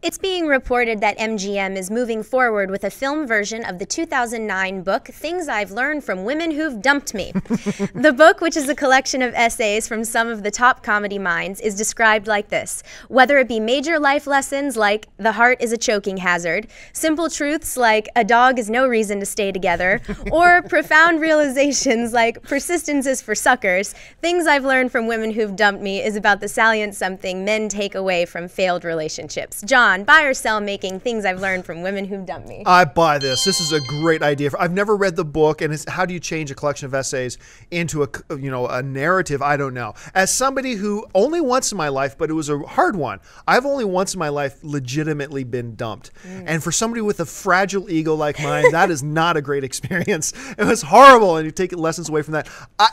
It's being reported that MGM is moving forward with a film version of the 2009 book, Things I've Learned From Women Who've Dumped Me. The book, which is a collection of essays from some of the top comedy minds, is described like this. Whether it be major life lessons like the heart is a choking hazard, simple truths like a dog is no reason to stay together, or profound realizations like persistence is for suckers, Things I've Learned From Women Who've Dumped Me is about the salient something men take away from failed relationships. John, buy or sell making Things I've Learned From Women Who've Dumped Me. I buy this. This is a great idea. I've never read the book, and it's how do you change a collection of essays into a a narrative? I don't know. As somebody who only once in my life, but it was a hard one. I've only once in my life legitimately been dumped, and for somebody with a fragile ego like mine, that is not a great experience. It was horrible, and you take lessons away from that.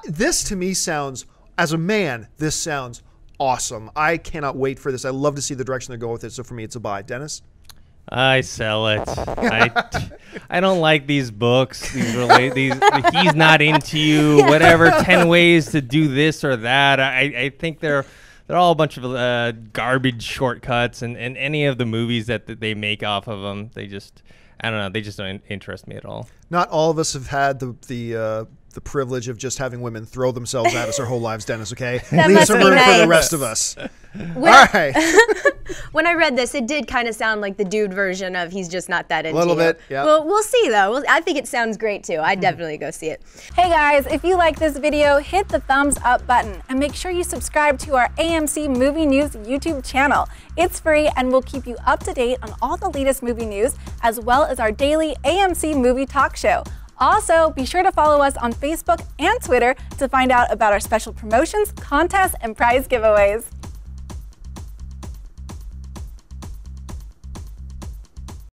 This to me sounds, as a man, this sounds awesome. I cannot wait for this. I love to see the direction they go with it. So for me, it's a buy. Dennis? I sell it. I don't like these books. He's not into you, whatever, 10 ways to do this or that. I think they're all a bunch of garbage shortcuts, and any of the movies that they make off of them, they just, I don't know, they just don't interest me at all. Not all of us have had the privilege of just having women throw themselves at us our whole lives, Dennis, okay? Leave some room for the rest of us. All right. When I read this, it did kind of sound like the dude version of he's just not that into you. A little bit, yeah. Well, we'll see, though. I think it sounds great, too. I'd definitely go see it. Hey, guys, if you like this video, hit the thumbs up button and make sure you subscribe to our AMC Movie News YouTube channel. It's free, and we'll keep you up to date on all the latest movie news, as well as our daily AMC Movie Talk Show. Also, be sure to follow us on Facebook and Twitter to find out about our special promotions, contests, and prize giveaways.